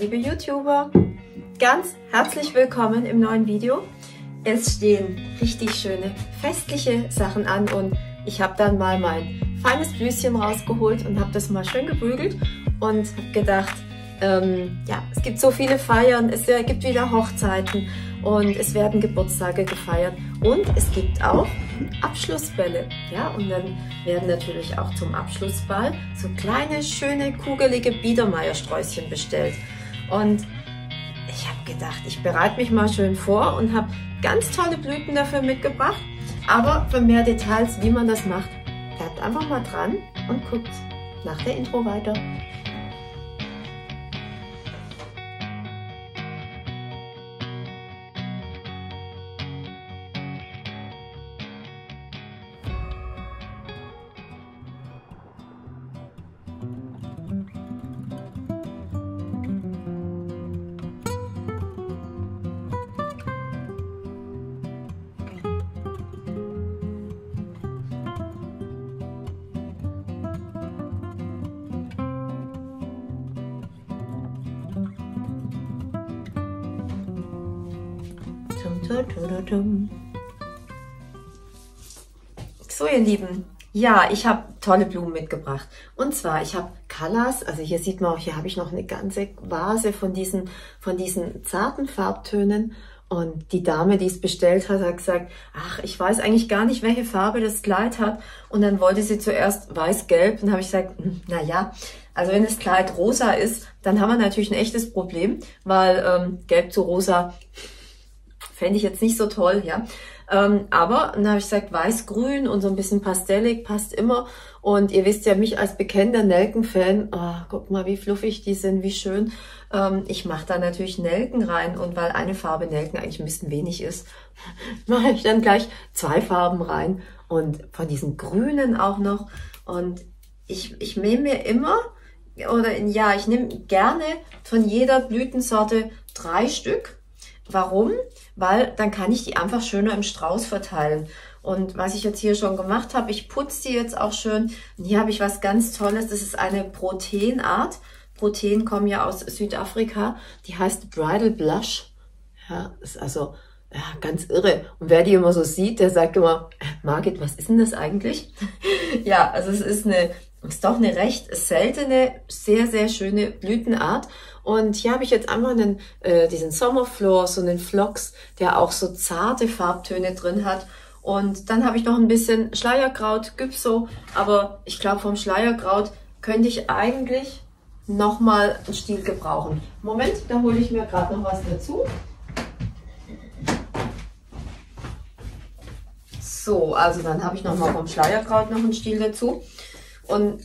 Liebe YouTuber, ganz herzlich willkommen im neuen Video. Es stehen richtig schöne festliche Sachen an und ich habe dann mal mein feines Blüschen rausgeholt und habe das mal schön gebügelt und habe gedacht, ja, es gibt so viele Feiern, es gibt wieder Hochzeiten und es werden Geburtstage gefeiert und es gibt auch Abschlussbälle. Ja, und dann werden natürlich auch zum Abschlussball so kleine, schöne, kugelige Biedermeiersträußchen bestellt. Und ich habe gedacht, ich bereite mich mal schön vor und habe ganz tolle Blüten dafür mitgebracht. Aber für mehr Details, wie man das macht, bleibt einfach mal dran und guckt nach der Intro weiter. So ihr Lieben, ja, ich habe tolle Blumen mitgebracht und zwar, ich habe Callas, also hier sieht man auch, hier habe ich noch eine ganze Vase von diesen zarten Farbtönen und die Dame, die es bestellt hat, hat gesagt, ach, ich weiß eigentlich gar nicht, welche Farbe das Kleid hat und dann wollte sie zuerst weiß-gelb und habe ich gesagt, naja, also wenn das Kleid rosa ist, dann haben wir natürlich ein echtes Problem, weil gelb zu rosa fände ich jetzt nicht so toll, ja. Aber dann habe ich gesagt, weiß-grün und so ein bisschen pastellig passt immer. Und ihr wisst ja, mich als bekennender Nelken-Fan, oh, guck mal, wie fluffig die sind, wie schön. Ich mache da natürlich Nelken rein und weil eine Farbe Nelken eigentlich ein bisschen wenig ist, mache ich dann gleich zwei Farben rein und von diesen grünen auch noch. Und ich nehme mir immer, oder ja, ich nehme gerne von jeder Blütensorte 3 Stück. Warum? Weil dann kann ich die einfach schöner im Strauß verteilen. Und was ich jetzt hier schon gemacht habe, ich putze die jetzt auch schön. Und hier habe ich was ganz Tolles, das ist eine Proteinart. Protein kommen ja aus Südafrika, die heißt Bridal Blush. Ja, ist also ja, ganz irre. Und wer die immer so sieht, der sagt immer, Margit, was ist denn das eigentlich? Ja, also es ist doch eine recht seltene, sehr, sehr schöne Blütenart. Und hier habe ich jetzt einmal diesen Sommerflor, so einen Phlox, der auch so zarte Farbtöne drin hat. Und dann habe ich noch ein bisschen Schleierkraut, Gypso. Aber ich glaube, vom Schleierkraut könnte ich eigentlich nochmal einen Stiel gebrauchen. Moment, da hole ich mir gerade noch was dazu. So, also dann habe ich nochmal vom Schleierkraut noch einen Stiel dazu. Und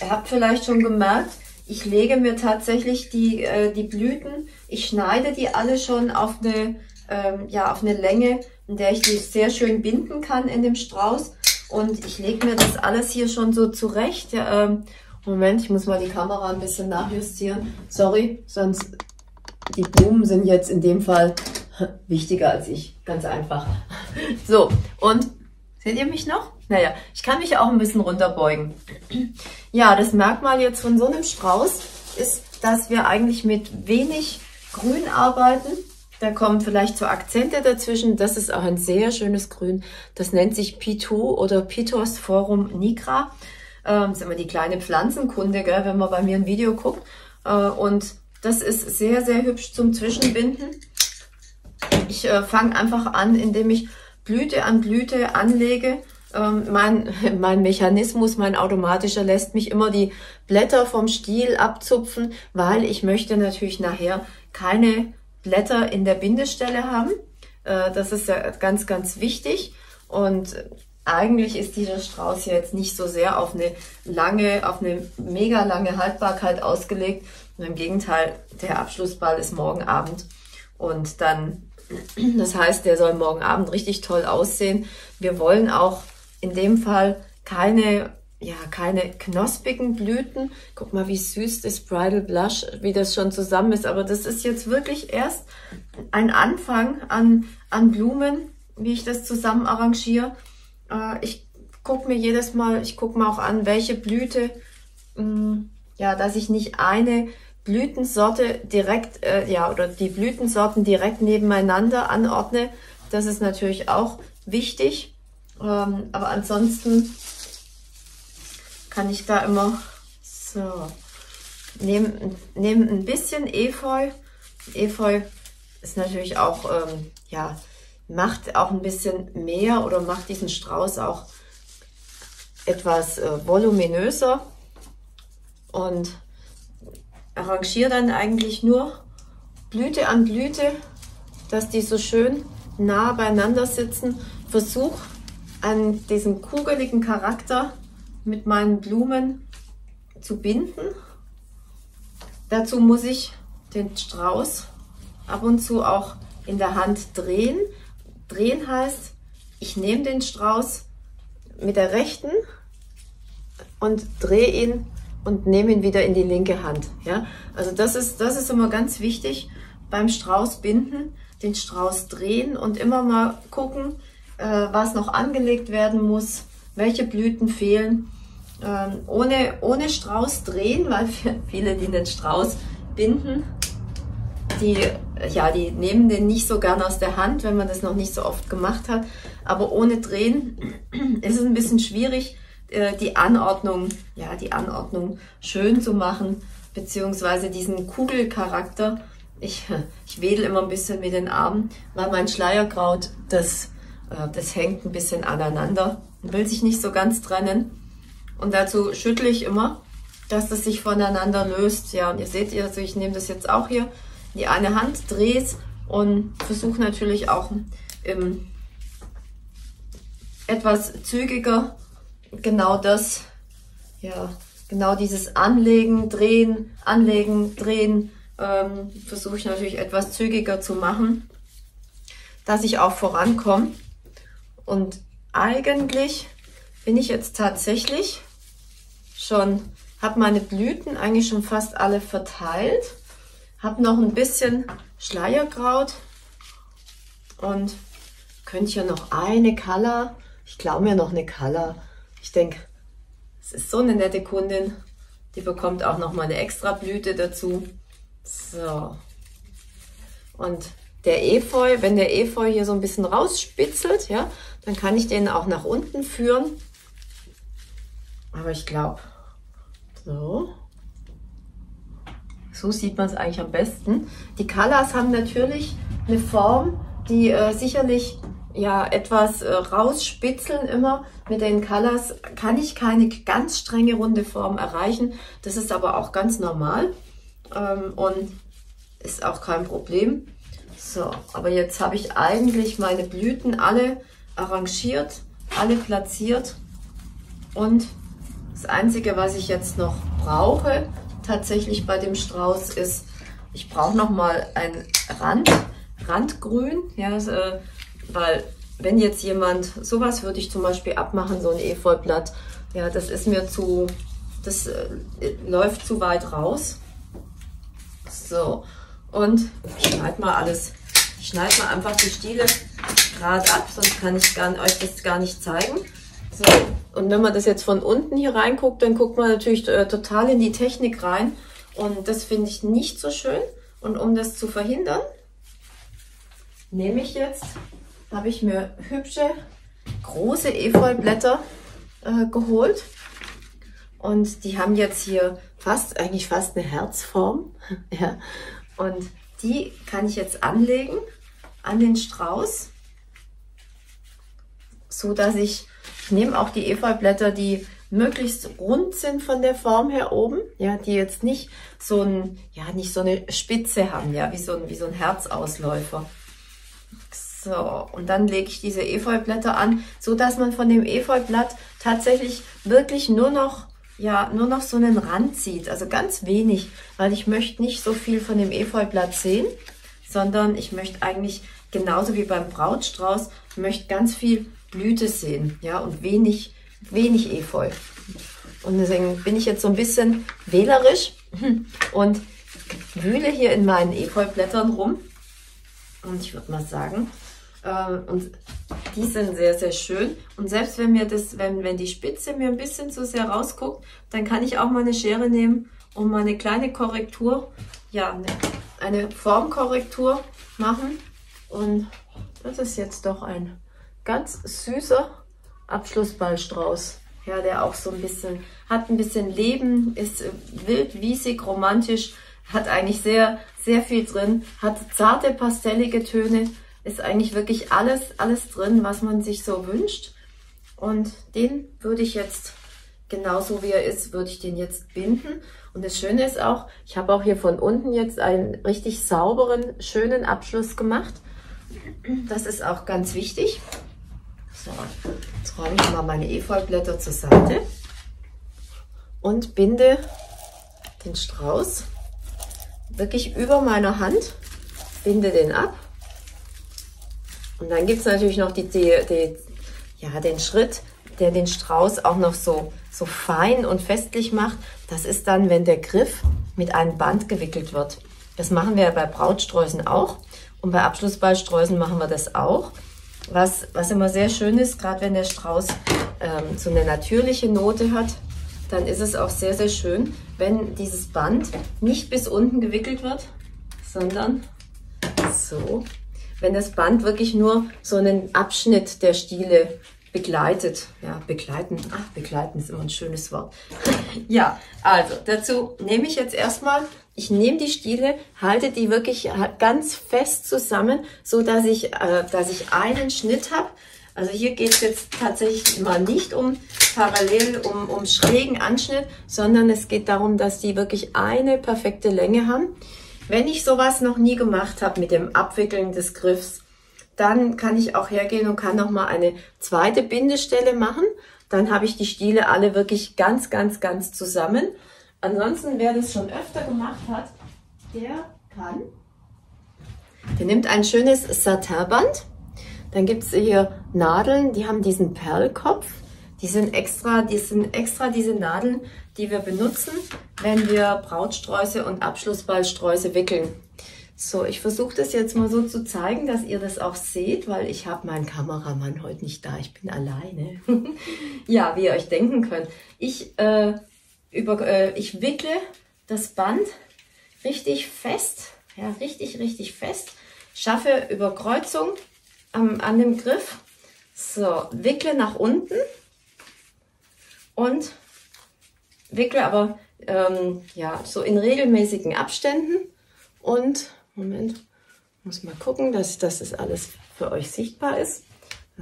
ihr habt vielleicht schon gemerkt, ich lege mir tatsächlich die Blüten, ich schneide die alle schon auf eine Länge, in der ich die sehr schön binden kann in dem Strauß. Und ich lege mir das alles hier schon so zurecht. Moment, ich muss mal die Kamera ein bisschen nachjustieren. Sorry, sonst die Blumen sind jetzt in dem Fall wichtiger als ich. Ganz einfach. So, und seht ihr mich noch? Naja, ich kann mich auch ein bisschen runterbeugen. Ja, das Merkmal jetzt von so einem Strauß ist, dass wir eigentlich mit wenig Grün arbeiten. Da kommen vielleicht so Akzente dazwischen. Das ist auch ein sehr schönes Grün. Das nennt sich Pitou oder Pitos Forum Nigra. Das ist immer die kleine Pflanzenkunde, gell, wenn man bei mir ein Video guckt. Und das ist sehr, sehr hübsch zum Zwischenbinden. Ich fange einfach an, indem ich Blüte an Blüte anlege. Mein Mechanismus, mein automatischer lässt mich immer die Blätter vom Stiel abzupfen, weil ich möchte natürlich nachher keine Blätter in der Bindestelle haben. Das ist ja ganz, ganz wichtig und eigentlich ist dieser Strauß ja jetzt nicht so sehr auf eine lange, auf eine mega lange Haltbarkeit ausgelegt. Und im Gegenteil, der Abschlussball ist morgen Abend und dann, das heißt, der soll morgen Abend richtig toll aussehen. Wir wollen auch in dem Fall keine knospigen Blüten. Guck mal, wie süß das Bridal Blush, wie das schon zusammen ist. Aber das ist jetzt wirklich erst ein Anfang an Blumen, wie ich das zusammen arrangiere. Ich gucke mir jedes Mal, ich gucke mir auch an, welche Blüte, ja, dass ich nicht eine Blütensorte direkt, oder die Blütensorten direkt nebeneinander anordne. Das ist natürlich auch wichtig. Aber ansonsten kann ich da immer so nehmen ein bisschen Efeu. Efeu ist natürlich auch, macht auch ein bisschen mehr oder macht diesen Strauß auch etwas voluminöser, und arrangiere dann eigentlich nur Blüte an Blüte, dass die so schön nah beieinander sitzen. Versuche an diesen kugeligen Charakter mit meinen Blumen zu binden. Dazu muss ich den Strauß ab und zu auch in der Hand drehen. Drehen heißt, ich nehme den Strauß mit der rechten und drehe ihn und nehme ihn wieder in die linke Hand. Ja? Also das ist immer ganz wichtig beim Strauß binden, den Strauß drehen und immer mal gucken, was noch angelegt werden muss, welche Blüten fehlen. Ohne Strauß drehen, weil viele, die den Strauß binden, die nehmen den nicht so gern aus der Hand, wenn man das noch nicht so oft gemacht hat. Aber ohne Drehen ist es ein bisschen schwierig, die Anordnung schön zu machen, beziehungsweise diesen Kugelcharakter. Ich wedel immer ein bisschen mit den Armen, weil mein Schleierkraut, das hängt ein bisschen aneinander, will sich nicht so ganz trennen. Und dazu schüttle ich immer, dass das sich voneinander löst. Ja, und ihr seht, also ich nehme das jetzt auch hier, die eine Hand dreht und versuche natürlich auch etwas zügiger genau dieses Anlegen, Drehen, versuche ich natürlich etwas zügiger zu machen, dass ich auch vorankomme. Und eigentlich bin ich jetzt tatsächlich schon, habe meine Blüten eigentlich schon fast alle verteilt, habe noch ein bisschen Schleierkraut und könnte ja noch eine Calla, ich glaube mir noch eine Calla. Ich denke, es ist so eine nette Kundin, die bekommt auch noch mal eine extra Blüte dazu. So. Und der Efeu, wenn der Efeu hier so ein bisschen rausspitzelt, ja, dann kann ich den auch nach unten führen. Aber ich glaube, so sieht man es eigentlich am besten. Die Callas haben natürlich eine Form, die sicherlich etwas rausspitzeln immer. Mit den Callas kann ich keine ganz strenge runde Form erreichen. Das ist aber auch ganz normal und ist auch kein Problem. So, aber jetzt habe ich eigentlich meine Blüten alle arrangiert, alle platziert. Und das Einzige, was ich jetzt noch brauche, tatsächlich bei dem Strauß, ist, ich brauche nochmal ein Randgrün, ja, weil wenn jetzt jemand, sowas würde ich zum Beispiel abmachen, so ein Efeublatt, ja, das ist mir zu, das läuft zu weit raus. So, und ich schneide mal alles, ich schneide mal einfach die Stiele gerade ab, sonst kann ich euch das gar nicht zeigen. So, und wenn man das jetzt von unten hier reinguckt, dann guckt man natürlich total in die Technik rein und das finde ich nicht so schön. Und um das zu verhindern, nehme ich jetzt, habe ich mir hübsche, große Efeublätter geholt und die haben jetzt hier eigentlich fast eine Herzform. Ja. Und die kann ich jetzt anlegen an den Strauß, so dass ich nehme auch die Efeublätter, die möglichst rund sind von der Form her oben, ja, die jetzt nicht so nicht so eine Spitze haben, ja, wie so ein Herzausläufer. So, und dann lege ich diese Efeublätter an, so dass man von dem Efeublatt tatsächlich wirklich nur noch so einen Rand sieht, also ganz wenig, weil ich möchte nicht so viel von dem Efeublatt sehen, sondern ich möchte eigentlich genauso wie beim Brautstrauß, ich möchte ganz viel Blüte sehen, ja, und wenig Efeu. Und deswegen bin ich jetzt so ein bisschen wählerisch und wühle hier in meinen Efeublättern rum. Und ich würde mal sagen, Und die sind sehr, sehr schön. Und selbst wenn mir das, wenn die Spitze mir ein bisschen zu sehr rausguckt, dann kann ich auch mal eine Schere nehmen und mal eine kleine Korrektur, ja, eine Formkorrektur machen. Und das ist jetzt doch ein ganz süßer Abschlussballstrauß. Ja, der auch so ein bisschen, hat ein bisschen Leben, ist wild, wiesig, romantisch, hat eigentlich sehr, sehr viel drin, hat zarte, pastellige Töne, ist eigentlich wirklich alles drin, was man sich so wünscht. Und den würde ich jetzt, genauso wie er ist, würde ich den jetzt binden. Und das Schöne ist auch, ich habe auch hier von unten jetzt einen richtig sauberen, schönen Abschluss gemacht. Das ist auch ganz wichtig. So, jetzt räume ich mal meine Efeublätter zur Seite und binde den Strauß wirklich über meiner Hand, binde den ab. Und dann gibt es natürlich noch den Schritt, der den Strauß auch noch so fein und festlich macht. Das ist dann, wenn der Griff mit einem Band gewickelt wird. Das machen wir ja bei Brautsträußen auch und bei Abschlussballsträußen machen wir das auch. Was immer sehr schön ist, gerade wenn der Strauß so eine natürliche Note hat, dann ist es auch sehr, sehr schön, wenn dieses Band nicht bis unten gewickelt wird, sondern so, wenn das Band wirklich nur so einen Abschnitt der Stiele begleitet. Ja, begleiten, ach, begleiten ist immer ein schönes Wort. Ja, also dazu nehme ich jetzt erstmal, ich nehme die Stiele, halte die wirklich ganz fest zusammen, so dass ich einen Schnitt habe. Also hier geht es jetzt tatsächlich mal nicht um parallel, um schrägen Anschnitt, sondern es geht darum, dass die wirklich eine perfekte Länge haben. Wenn ich sowas noch nie gemacht habe mit dem Abwickeln des Griffs, dann kann ich auch hergehen und kann nochmal eine zweite Bindestelle machen. Dann habe ich die Stiele alle wirklich ganz zusammen. Ansonsten, wer das schon öfter gemacht hat, der nimmt ein schönes Satinband. Dann gibt es hier Nadeln, die haben diesen Perlkopf. Die sind extra diese Nadeln, die wir benutzen, wenn wir Brautsträuße und Abschlussballsträuße wickeln. So, ich versuche das jetzt mal so zu zeigen, dass ihr das auch seht, weil ich habe meinen Kameramann heute nicht da. Ich bin alleine. Ja, wie ihr euch denken könnt. Ich wickle das Band richtig fest, ja, richtig fest. Schaffe Überkreuzung an dem Griff. So, wickle nach unten und wickle aber ja, so in regelmäßigen Abständen und Moment, muss mal gucken, dass das alles für euch sichtbar ist.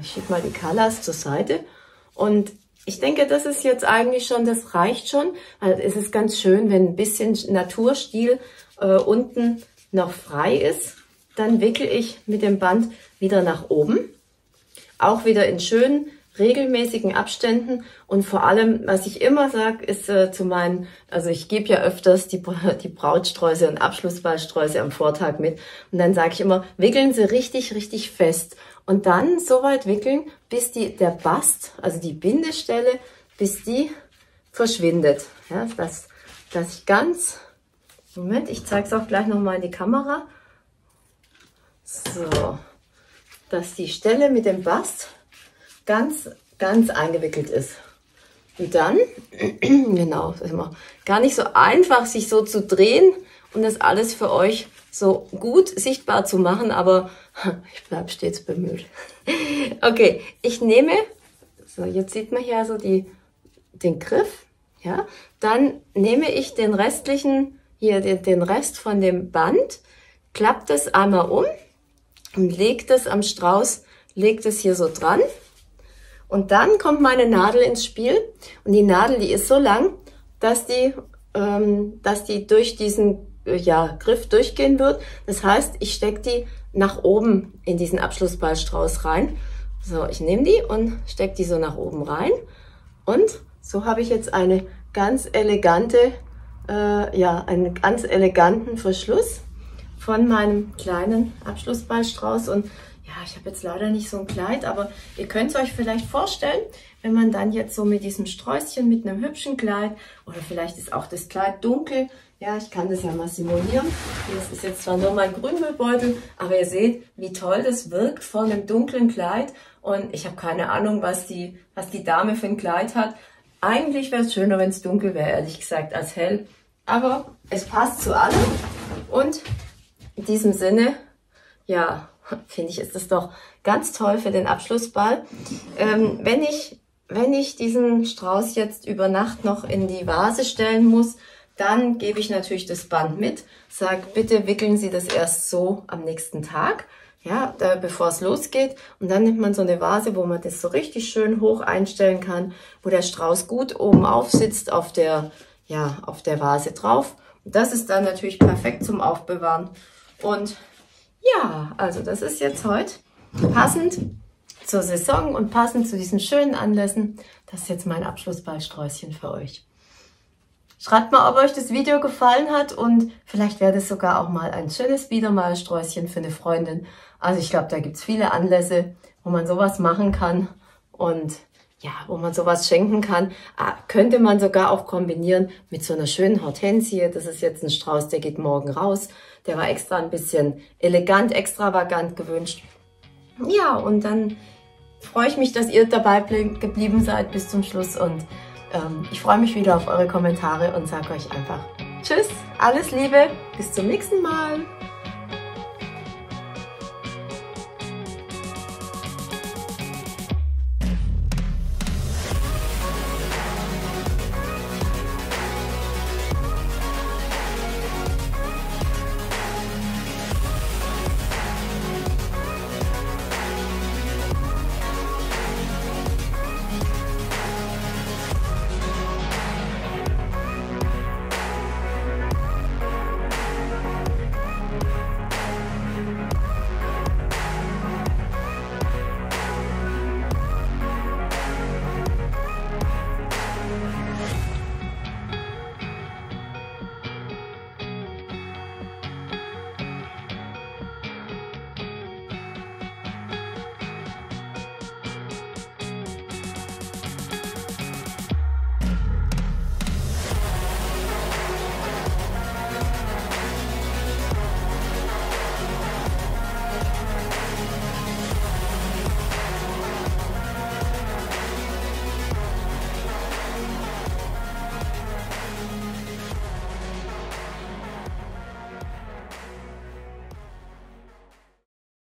Ich schiebe mal die Colors zur Seite und ich denke, das ist jetzt eigentlich schon, das reicht schon. Also es ist ganz schön, wenn ein bisschen Naturstil unten noch frei ist. Dann wickle ich mit dem Band wieder nach oben. Auch wieder in schönen, regelmäßigen Abständen. Und vor allem, was ich immer sage, ist also ich gebe ja öfters die Brautsträuße und Abschlussballsträuße am Vortag mit. Und dann sage ich immer, wickeln sie richtig fest. Und dann so weit wickeln, bis der Bast, also die Bindestelle, bis die verschwindet. Ja, dass ich ganz, Moment, ich zeige es auch gleich nochmal in die Kamera. So, dass die Stelle mit dem Bast ganz eingewickelt ist. Und dann, genau, das ist immer gar nicht so einfach, sich so zu drehen und das alles für euch so gut sichtbar zu machen, aber ich bleibe stets bemüht. Okay, ich nehme, so jetzt sieht man hier so den Griff, ja, dann nehme ich den restlichen, hier den Rest von dem Band, klappe das einmal um und lege das am Strauß, lege das hier so dran und dann kommt meine Nadel ins Spiel und die Nadel, die ist so lang, dass die durch diesen Griff durchgehen wird. Das heißt, ich stecke die nach oben in diesen Abschlussballstrauß rein. So, ich nehme die und stecke die so nach oben rein. Und so habe ich jetzt eine ganz elegante, einen ganz eleganten Verschluss von meinem kleinen Abschlussballstrauß. Und Ja, ich habe jetzt leider nicht so ein Kleid, aber ihr könnt es euch vielleicht vorstellen, wenn man dann jetzt so mit diesem Sträußchen, mit einem hübschen Kleid, oder vielleicht ist auch das Kleid dunkel. Ja, ich kann das ja mal simulieren. Das ist jetzt zwar nur mein Grünmüllbeutel, aber ihr seht, wie toll das wirkt vor einem dunklen Kleid. Und ich habe keine Ahnung, was die Dame für ein Kleid hat. Eigentlich wäre es schöner, wenn es dunkel wäre, ehrlich gesagt, als hell. Aber es passt zu allem. Und in diesem Sinne, ja, finde ich, ist das doch ganz toll für den Abschlussball. Wenn ich diesen Strauß jetzt über Nacht noch in die Vase stellen muss, dann gebe ich natürlich das Band mit, sage, bitte wickeln Sie das erst so am nächsten Tag, ja, bevor es losgeht. Und dann nimmt man so eine Vase, wo man das so richtig schön hoch einstellen kann, wo der Strauß gut oben aufsitzt, auf der Vase drauf. Und das ist dann natürlich perfekt zum Aufbewahren. Und ja, also das ist jetzt heute passend zur Saison und passend zu diesen schönen Anlässen. Das ist jetzt mein Abschlussballsträußchen für euch. Schreibt mal, ob euch das Video gefallen hat, und vielleicht wäre das sogar auch mal ein schönes Biedermeiersträußchen für eine Freundin. Also ich glaube, da gibt es viele Anlässe, wo man sowas machen kann und ja, wo man sowas schenken kann. Könnte man sogar auch kombinieren mit so einer schönen Hortensie. Das ist jetzt ein Strauß, der geht morgen raus. Der war extra ein bisschen elegant, extravagant gewünscht. Ja, und dann freue ich mich, dass ihr dabei geblieben seid bis zum Schluss, und ich freue mich wieder auf eure Kommentare und sage euch einfach Tschüss, alles Liebe, bis zum nächsten Mal.